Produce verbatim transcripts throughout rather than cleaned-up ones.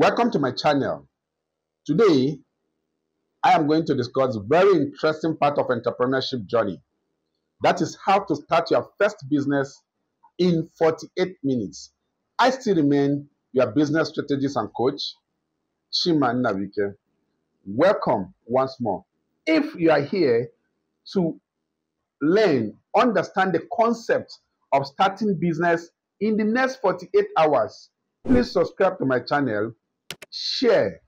Welcome to my channel. Today, I am going to discuss a very interesting part of entrepreneurship journey. That is how to start your first business in forty-eight minutes. I still remain your business strategist and coach, Shima Nabike. Welcome once more. If you are here to learn, understand the concept of starting business in the next forty-eight hours, please subscribe to my channel, share,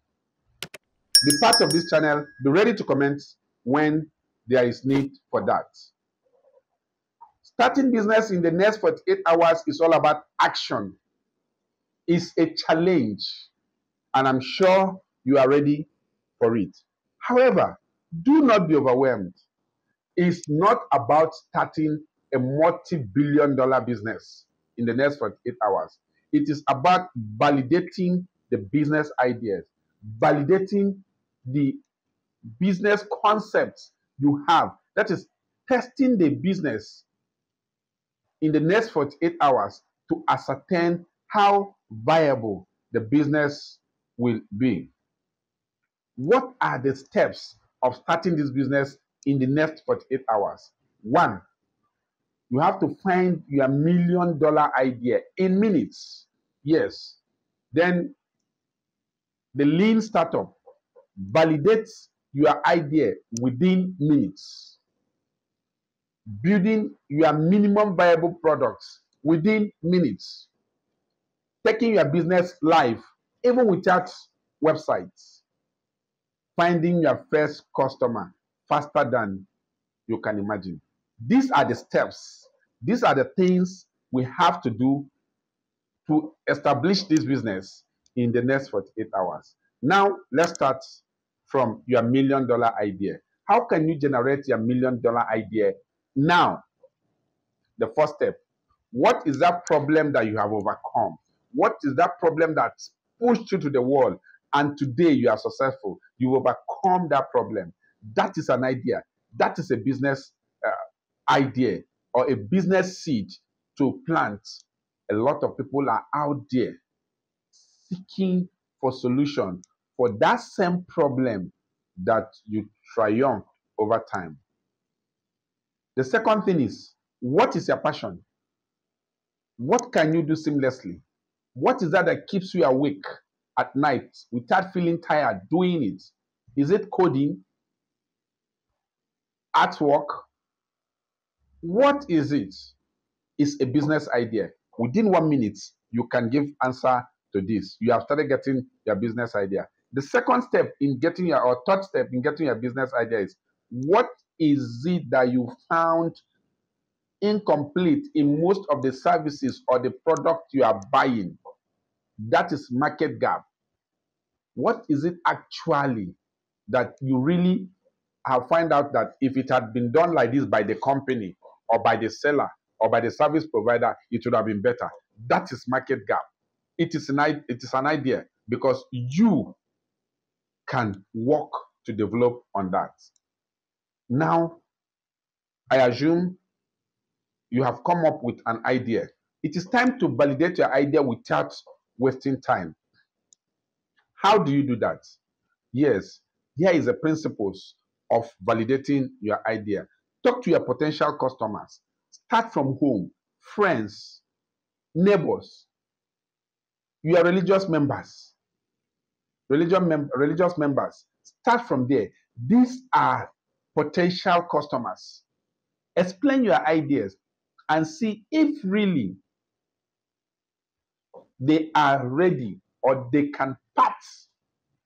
be part of this channel, be ready to comment when there is need for that. Starting business in the next forty-eight hours is all about action. It's a challenge, and I'm sure you are ready for it. However, do not be overwhelmed. It's not about starting a multi-billion dollar business in the next forty-eight hours. It is about validating the business ideas, validating the business concepts you have. That is testing the business in the next forty-eight hours to ascertain how viable the business will be. What are the steps of starting this business in the next forty-eight hours? One, you have to find your million dollar idea in minutes. Yes. Then the lean startup validates your idea within minutes. Building your minimum viable products within minutes. Taking your business live, even without websites. Finding your first customer faster than you can imagine. These are the steps. These are the things we have to do to establish this business in the next forty-eight hours. Now, let's start from your million dollar idea. How can you generate your million dollar idea now? The first step, what is that problem that you have overcome? What is that problem that pushed you to the wall and today you are successful? You overcome that problem. That is an idea. That is a business uh, idea or a business seed to plant. A lot of people are out there seeking for solution for that same problem that you triumphed over time. The second thing is, what is your passion? What can you do seamlessly? What is that that keeps you awake at night without feeling tired doing it? Is it coding? Artwork? What is it? It's a business idea. Within one minute, you can give answer to this. You have started getting your business idea. The second step in getting your, or third step in getting your business idea is, what is it that you found incomplete in most of the services or the product you are buying? That is market gap. What is it actually that you really have found out that if it had been done like this by the company, or by the seller, or by the service provider, it would have been better? That is market gap. It is an, it is an idea because you can work to develop on that. Now, I assume you have come up with an idea. It is time to validate your idea without wasting time. How do you do that? Yes, here is the principles of validating your idea. Talk to your potential customers. Start from home, friends, neighbors, your religious members. Religious, mem religious members. Start from there. These are potential customers. Explain your ideas and see if really they are ready or they can part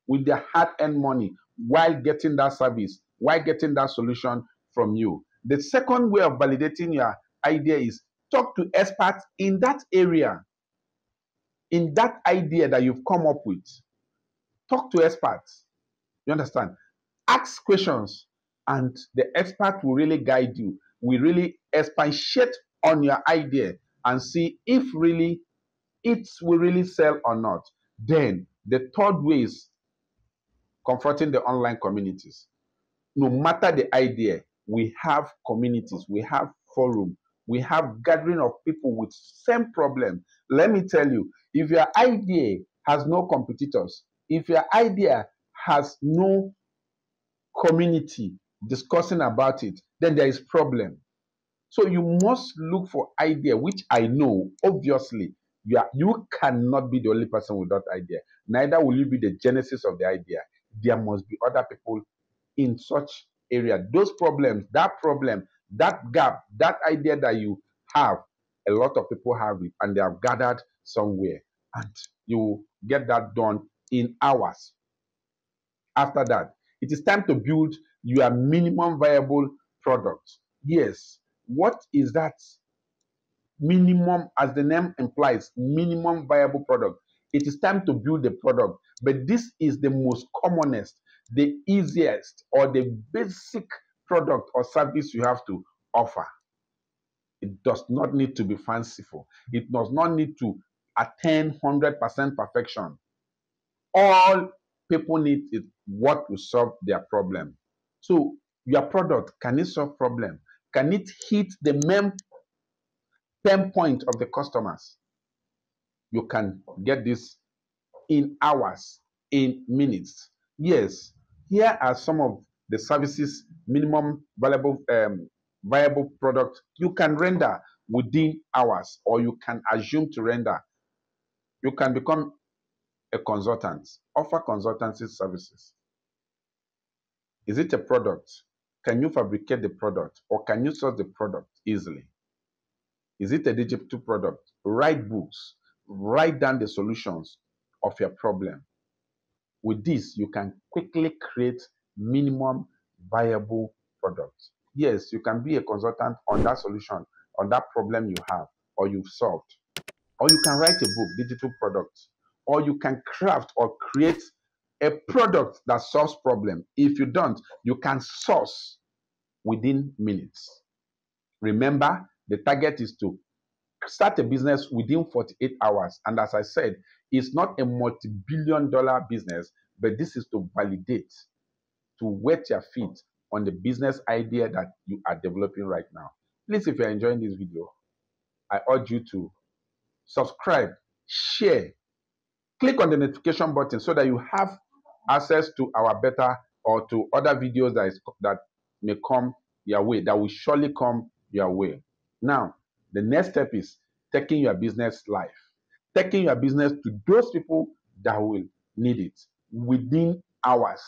with their hard-earned money while getting that service, while getting that solution from you. The second way of validating your idea is, talk to experts in that area, in that idea that you've come up with. Talk to experts. You understand? Ask questions, and the expert will really guide you, will really expatiate on your idea and see if really it will really sell or not. Then, the third way is confronting the online communities. No matter the idea, we have communities, we have forum, we have gathering of people with same problem. Let me tell you, if your idea has no competitors, if your idea has no community discussing about it, then there is problem. So you must look for idea, which I know, obviously, you, are, you cannot be the only person without idea. Neither will you be the genesis of the idea. There must be other people in such area. Those problems, that problem, that gap, that idea that you have, a lot of people have it, and they have gathered somewhere. And you get that done in hours. After that, it is time to build your minimum viable product. Yes. What is that? Minimum, as the name implies, minimum viable product. It is time to build the product. But this is the most commonest, the easiest, or the basic product or service you have to offer. It does not need to be fanciful. It does not need to attain one hundred percent perfection. All people need is what will solve their problem. So your product, can it solve problem? Can it hit the main pain point of the customers? You can get this in hours, in minutes. Yes, here are some of the services, minimum viable, um, viable product you can render within hours, or you can assume to render. You can become a consultant, offer consultancy services. Is it a product? Can you fabricate the product, or can you source the product easily? Is it a digital product? Write books, write down the solutions of your problem. With this, you can quickly create minimum viable products. Yes, you can be a consultant on that solution, on that problem you have or you've solved. Or you can write a book, digital products, or you can craft or create a product that solves problem. If you don't, you can source within minutes. Remember, the target is to start a business within forty-eight hours. And as I said, it's not a multi-billion dollar business, but this is to validate, to wet your feet on the business idea that you are developing right now. Please, if you're enjoying this video, I urge you to subscribe, share, click on the notification button so that you have access to our better or to other videos that, is, that may come your way, that will surely come your way. Now, the next step is taking your business live, taking your business to those people that will need it within hours.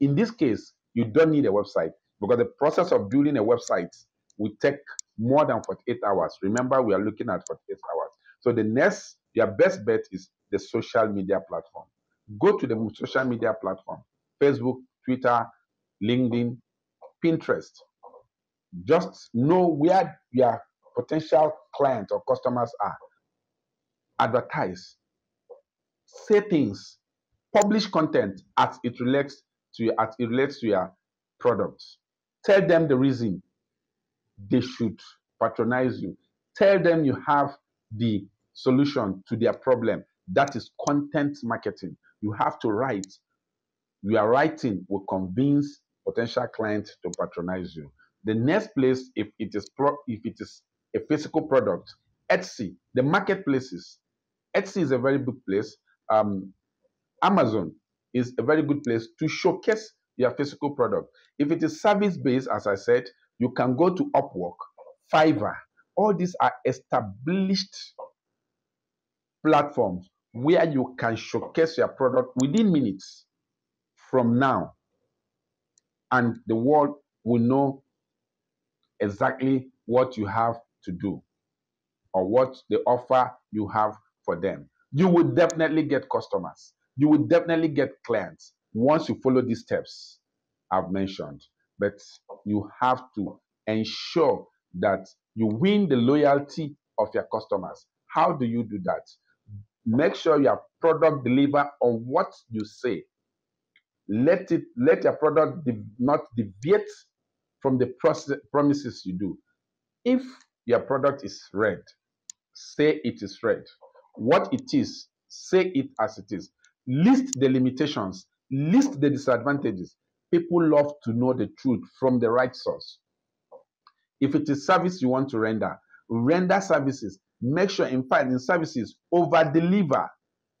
In this case, you don't need a website, because the process of building a website will take more than forty-eight hours. Remember, we are looking at forty-eight hours. So the next, your best bet is the social media platform. Go to the social media platform, Facebook, Twitter, LinkedIn, Pinterest. Just know where your potential clients or customers are. Advertise. Say things. Publish content as it relates to your, as it relates to your products. Tell them the reason they should patronize you. Tell them you have the solution to their problem. That is content marketing. You have to write. Your writing will convince potential clients to patronize you. The next place, if it is pro if it is a physical product, Etsy, the marketplaces. Etsy is a very good place. Um, Amazon is a very good place to showcase your physical product. If it is service-based, as I said, you can go to Upwork, Fiverr. All these are established platforms where you can showcase your product within minutes from now, and the world will know exactly what you have to do or what the offer you have for them. You will definitely get customers. You will definitely get clients once you follow these steps I've mentioned. But you have to ensure that you win the loyalty of your customers. How do you do that? Make sure your product delivers on what you say. Let it let your product de- not deviate from the process, promises you do. If your product is red, say it is red. What it is, say it as it is. List the limitations, list the disadvantages. People love to know the truth from the right source. If it is service you want to render, render services. Make sure, in fact, in services, over deliver.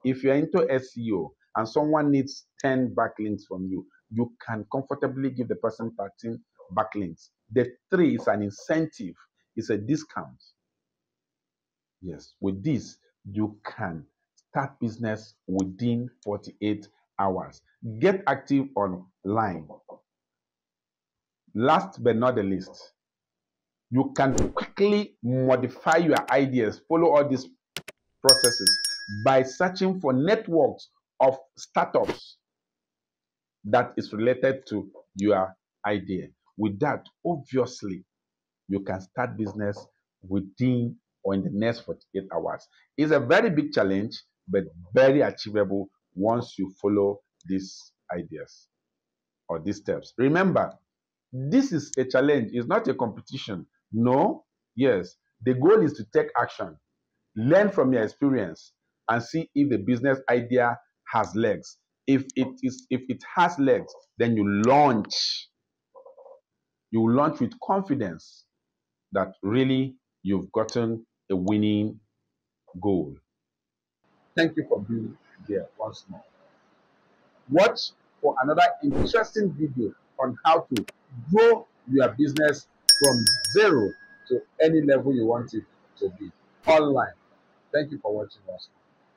If you're into S E O and someone needs ten backlinks from you, you can comfortably give the person thirteen backlinks. The three is an incentive, it's a discount. Yes, with this, you can start business within forty-eight hours. Get active online. Last but not the least, you can quickly modify your ideas, follow all these processes by searching for networks of startups that is related to your idea. With that, obviously, you can start business within or in the next forty-eight hours. It's a very big challenge, but very achievable once you follow these ideas or these steps. Remember, this is a challenge. It's not a competition. No, yes. The goal is to take action, learn from your experience, and see if the business idea has legs. If it is, if it has legs, then you launch. You launch with confidence that really you've gotten a winning goal. Thank you for being there once more. Watch for another interesting video on how to grow your business from zero to any level you want it to be online. Thank you for watching us.